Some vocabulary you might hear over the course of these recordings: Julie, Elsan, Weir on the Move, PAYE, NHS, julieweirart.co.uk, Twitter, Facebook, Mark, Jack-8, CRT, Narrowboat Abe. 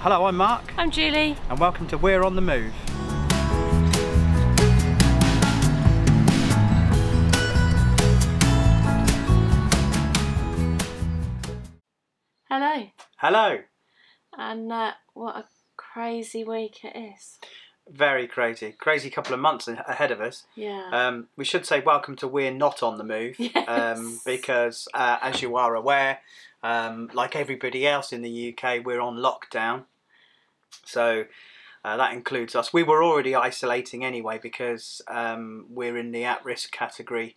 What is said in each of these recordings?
Hello, I'm Mark. I'm Julie. And welcome to Weir on the Move. Hello. Hello. And what a crazy week it is. Very crazy. Crazy couple of months ahead of us. Yeah. We should say welcome to Weir Not on the Move. Yes. Because as you are aware, like everybody else in the UK, we're on lockdown. So that includes us. We were already isolating anyway because we're in the at-risk category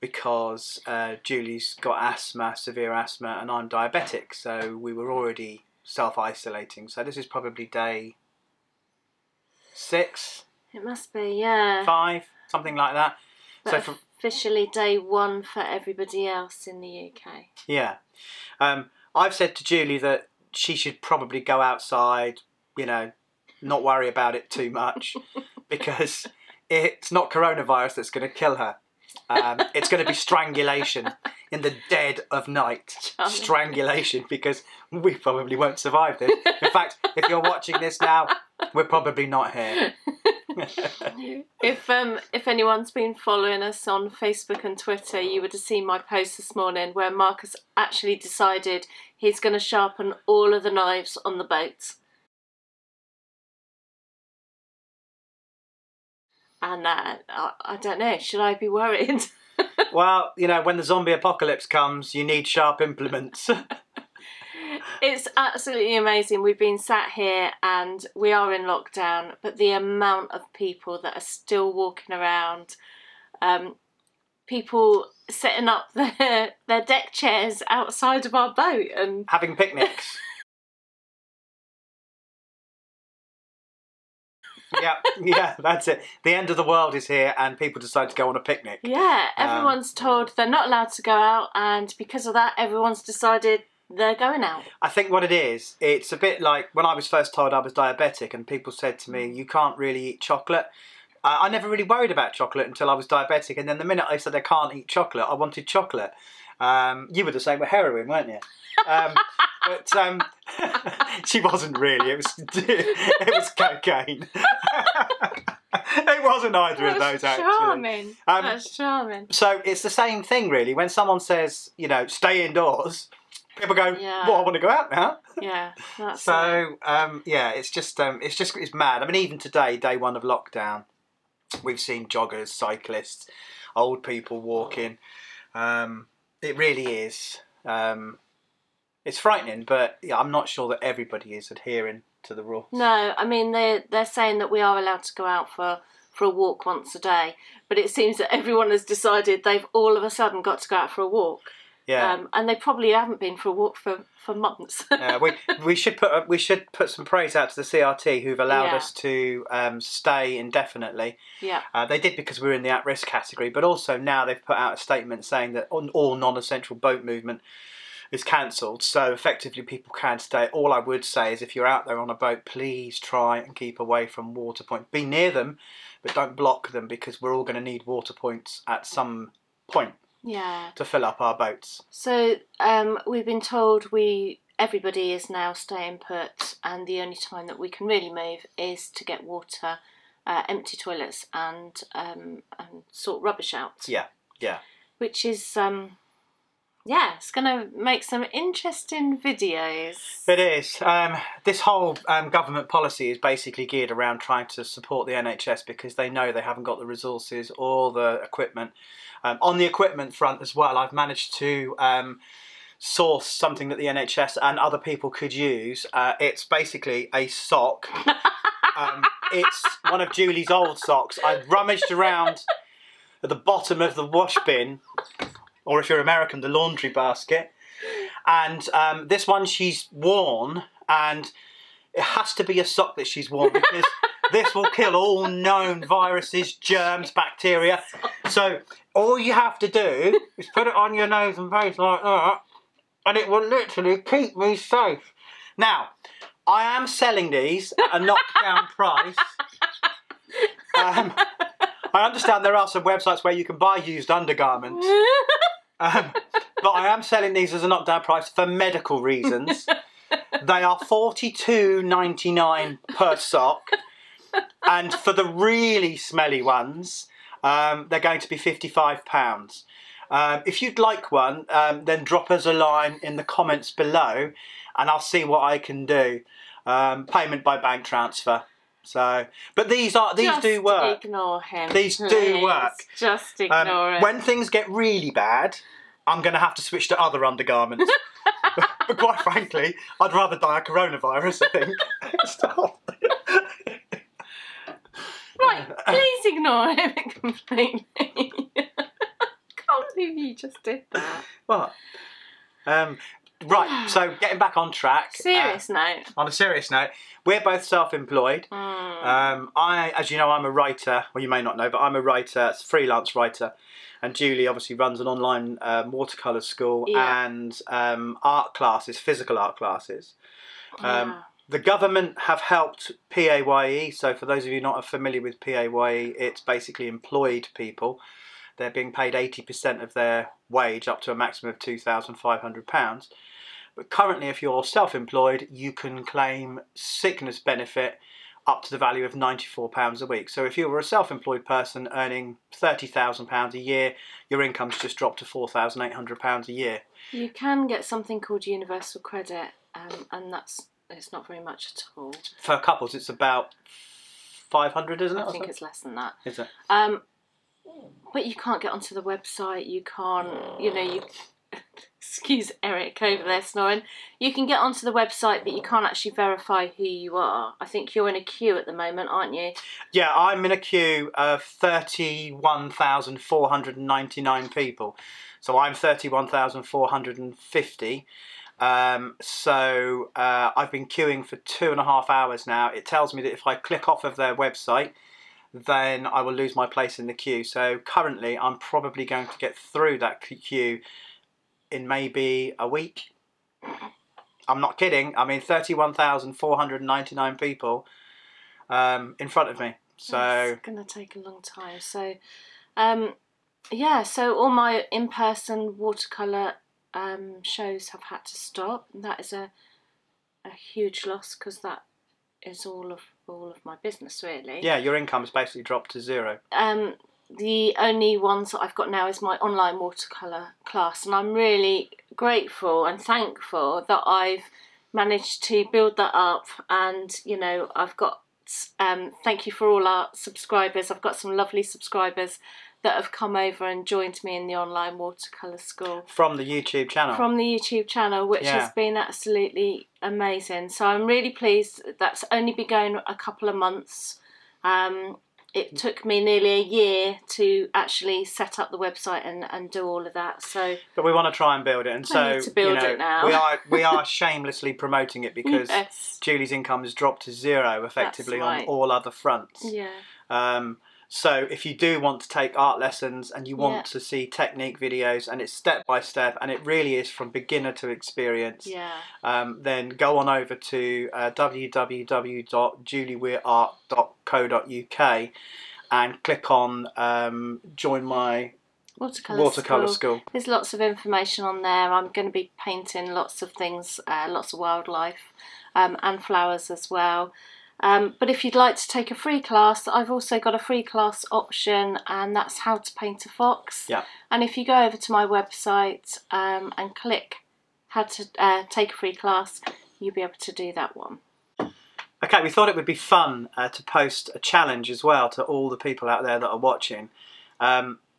because Julie's got asthma, severe asthma, and I'm diabetic. So we were already self-isolating. So this is probably day 6. It must be, yeah. 5, something like that. But so officially day 1 for everybody else in the UK. Yeah. I've said to Julie that she should probably go outside, you know, not worry about it too much because it's not coronavirus that's going to kill her. It's going to be strangulation in the dead of night. Strangulation, because we probably won't survive this. In fact, if you're watching this now, we're probably not here. If anyone's been following us on Facebook and Twitter, you would have seen my post this morning where Marcus actually decided he's going to sharpen all of the knives on the boat. And I don't know, should I be worried? Well, you know, when the zombie apocalypse comes, you need sharp implements. It's absolutely amazing. We've been sat here and we are in lockdown, but the amount of people that are still walking around, people setting up their deck chairs outside of our boat and having picnics. yeah, that's it. The end of the world is here and people decide to go on a picnic. Yeah, everyone's told they're not allowed to go out, and because of that everyone's decided they're going out. I think what it is, it's a bit like when I was first told I was diabetic and people said to me, you can't really eat chocolate. I never really worried about chocolate until I was diabetic, and then the minute I said I can't eat chocolate, I wanted chocolate. You were the same with heroin, weren't you? But she wasn't really. It was cocaine. It wasn't either of those, actually. Charming. That's charming. So it's the same thing, really. When someone says, you know, stay indoors, people go, yeah. Well, I want to go out now. Yeah. That's so yeah, it's mad. I mean, even today, day 1 of lockdown, we've seen joggers, cyclists, old people walking. It really is. It's frightening, but yeah, I'm not sure that everybody is adhering to the rules. No, I mean, they're saying that we are allowed to go out for a walk once a day, but it seems that everyone has decided they've all of a sudden got to go out for a walk. Yeah. And they probably haven't been for a walk for months. Yeah, we should put some praise out to the CRT, who've allowed us to stay indefinitely. Yeah. They did because we were in the at-risk category, but also now they've put out a statement saying that all non-essential boat movement is cancelled, so effectively people can stay. All I would say is if you're out there on a boat, please try and keep away from water points. Be near them, but don't block them, because we're all going to need water points at some point. Yeah. To fill up our boats. So we've been told everybody is now staying put, and the only time that we can really move is to get water, empty toilets, and sort rubbish out. Yeah, yeah. Which is yeah, it's going to make some interesting videos. It is. This whole government policy is basically geared around trying to support the NHS because they know they haven't got the resources or the equipment. On the equipment front as well, I've managed to source something that the NHS and other people could use. It's basically a sock. It's one of Julie's old socks. I rummaged around at the bottom of the wash bin, or if you're American, the laundry basket. And this one she's worn, and it has to be a sock that she's worn because This will kill all known viruses, germs, bacteria. So all you have to do is put it on your nose and face like that, and it will literally keep me safe. Now, I am selling these at a knockdown price. I understand there are some websites where you can buy used undergarments. But I am selling these as a knockdown price for medical reasons. They are $42.99 per sock. And for the really smelly ones, they're going to be £55. If you'd like one, then drop us a line in the comments below and I'll see what I can do. Payment by bank transfer. So, but these do work. Just ignore him. These do work. Just ignore it. When things get really bad, I'm going to have to switch to other undergarments. But quite frankly, I'd rather die of coronavirus, I think. Stop. Right, please ignore him completely. Can't believe you just did that. What? Right, so getting back on track. Serious note. On a serious note, we're both self-employed. I, as you know, I'm a writer. Well, you may not know, but I'm a writer, freelance writer. And Julie obviously runs an online watercolour school and art classes, physical art classes. The government have helped PAYE. So for those of you not familiar with PAYE, it's basically employed people. They're being paid 80% of their wage up to a maximum of £2,500. But currently, if you're self-employed, you can claim sickness benefit up to the value of £94 a week. So if you were a self-employed person earning £30,000 a year, your income's just dropped to £4,800 a year. You can get something called universal credit, and it's not very much at all. For couples, it's about 500, isn't it? I think it's less than that. Is it? But you can't get onto the website, you can't, you know, you... Excuse Eric over there snoring. You can get onto the website, but you can't actually verify who you are. I think you're in a queue at the moment, aren't you? Yeah, I'm in a queue of 31,499 people. So I'm 31,450. I've been queuing for 2.5 hours now. It tells me that if I click off of their website, then I will lose my place in the queue. So currently I'm probably going to get through that queue in maybe a week. I'm not kidding. I mean, 31,499 people in front of me. So it's going to take a long time. So yeah, so all my in-person watercolour shows have had to stop. And that is a huge loss because that is all of my business, really. Yeah, your income's basically dropped to zero. The only ones that I've got now is my online watercolour class, and I'm really grateful and thankful that I've managed to build that up. And you know, I've got thank you for all our subscribers. I've got some lovely subscribers that have come over and joined me in the online watercolour school. From the YouTube channel. From the YouTube channel, which has been absolutely amazing. So I'm really pleased. That's only been going a couple of months. It took me nearly a year to actually set up the website and do all of that. So, but we want to try and build it, and so need to build it now. we are shamelessly promoting it because Julie's income has dropped to zero effectively on all other fronts. Yeah. So if you do want to take art lessons and you want to see technique videos, and it's step by step and it really is from beginner to experience, then go on over to www.julieweirart.co.uk and click on Join My Watercolour School. There's lots of information on there. I'm going to be painting lots of things, lots of wildlife and flowers as well. But if you'd like to take a free class, I've also got a free class option, and that's how to paint a fox. Yeah. And if you go over to my website and click how to take a free class, you'll be able to do that one. Okay, we thought it would be fun to post a challenge as well to all the people out there that are watching.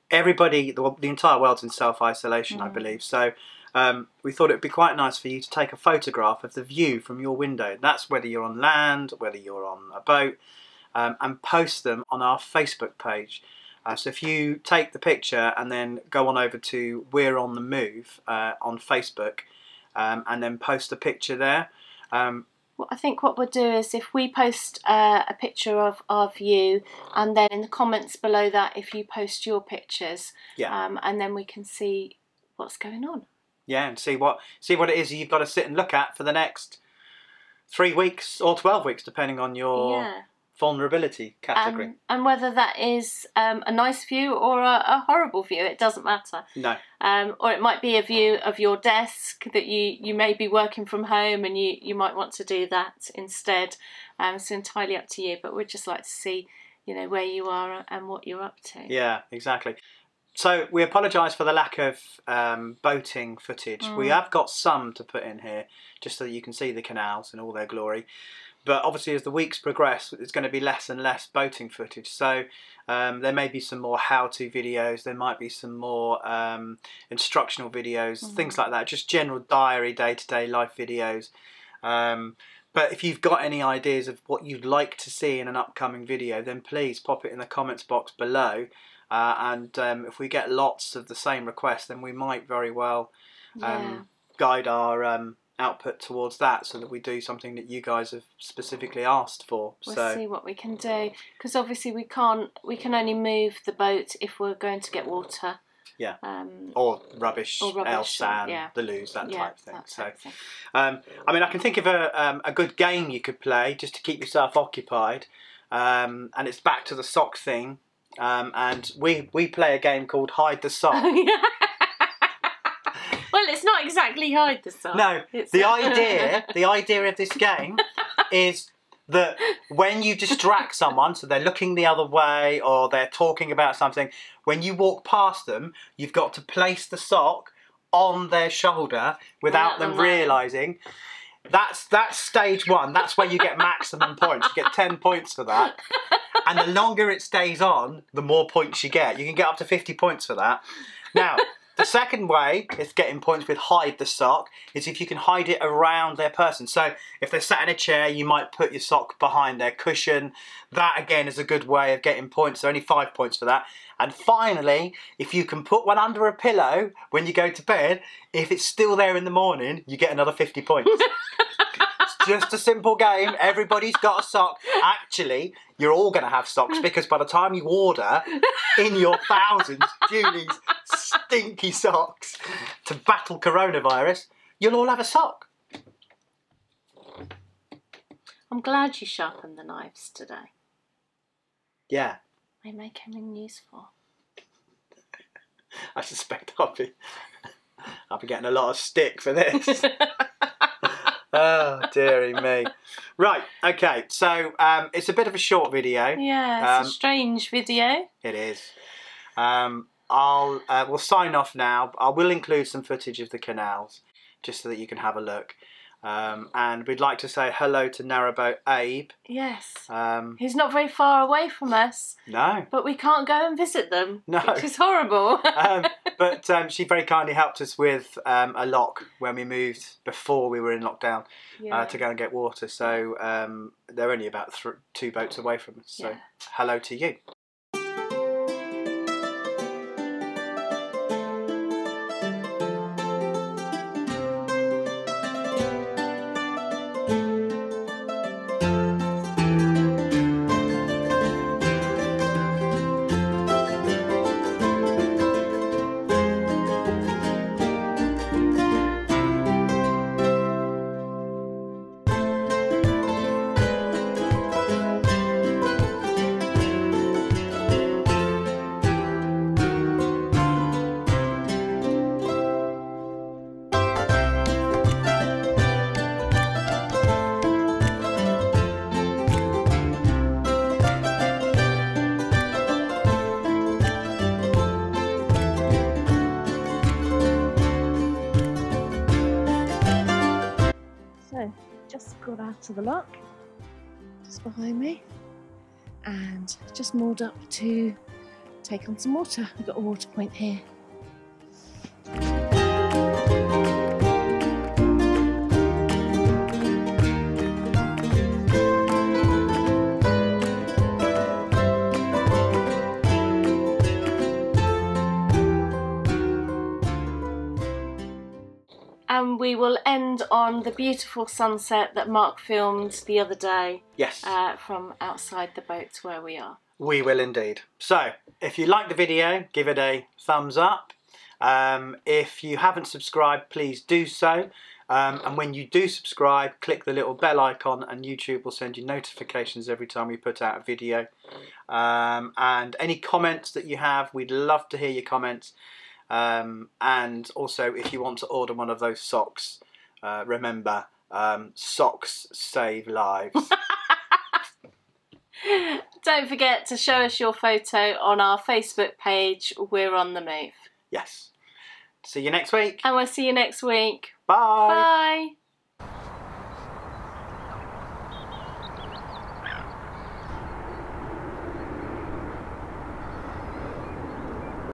Everybody, the entire world's in self-isolation, I believe. So we thought it would be quite nice for you to take a photograph of the view from your window. That's whether you're on land, whether you're on a boat, and post them on our Facebook page. So if you take the picture and then go on over to Weir on the Move on Facebook and then post the picture there. I think what we'll do is if we post a picture of you, and then in the comments below that, if you post your pictures, yeah, and then we can see what's going on. Yeah, and see what it is you've got to sit and look at for the next 3 weeks or 12 weeks, depending on your vulnerability category. And whether that is a nice view or a horrible view, it doesn't matter. No. Or it might be a view of your desk that you may be working from home and you might want to do that instead. It's entirely up to you, but we'd just like to see, you know, where you are and what you're up to. Yeah, exactly. So we apologise for the lack of boating footage. We have got some to put in here, just so that you can see the canals in all their glory. But obviously as the weeks progress, there's going to be less and less boating footage. So there may be some more how-to videos, there might be some more instructional videos, things like that, just general diary, day-to-day life videos. But if you've got any ideas of what you'd like to see in an upcoming video, then please pop it in the comments box below. And if we get lots of the same requests, then we might very well guide our output towards that, so that we do something that you guys have specifically asked for. We'll see what we can do, because obviously we can only move the boat if we're going to get water. Yeah, or rubbish, Elsan, the loos, that type of thing. I mean, I can think of a good game you could play just to keep yourself occupied, and it's back to the sock thing. And we play a game called Hide the Sock. Well, it's not exactly Hide the Sock. No, it's the idea of this game is that when you distract someone, so they're looking the other way or they're talking about something, when you walk past them, you've got to place the sock on their shoulder without them realising. That's stage one. That's where you get maximum points. You get 10 points for that. And the longer it stays on, the more points you get. You can get up to 50 points for that. Now, the second way is getting points with hide the sock is if you can hide it around their person. So if they're sat in a chair, you might put your sock behind their cushion. That, again, is a good way of getting points. There are only 5 points for that. And finally, if you can put one under a pillow when you go to bed, if it's still there in the morning, you get another 50 points. Just a simple game. Everybody's got a sock. Actually, you're all going to have socks, because by the time you order in your thousands Julie's stinky socks to battle coronavirus, you'll all have a sock. I'm glad you sharpened the knives today. Yeah. They make him useful. I suspect I'll be getting a lot of stick for this. Oh, dearie me. Right, okay, so it's a bit of a short video. Yeah, it's a strange video. It is. We'll sign off now. I will include some footage of the canals, just so that you can have a look. And we'd like to say hello to Narrowboat Abe. Yes. He's not very far away from us. No. But we can't go and visit them. No. Which is horrible. but she very kindly helped us with a lock when we moved, before we were in lockdown, to go and get water. So they're only about 2 boats away from us. So hello to you. Of the lock just behind me, and just moored up to take on some water. We've got a water point here. And we will end on the beautiful sunset that Mark filmed the other day. Yes. From outside the boat to where we are. We will indeed. So, if you like the video, give it a thumbs up. If you haven't subscribed, please do so. And when you do subscribe, click the little bell icon and YouTube will send you notifications every time we put out a video. And any comments that you have, we'd love to hear your comments. And also, if you want to order one of those socks, remember, socks save lives. Don't forget to show us your photo on our Facebook page, We're on the Move. Yes. See you next week. And we'll see you next week. Bye. Bye.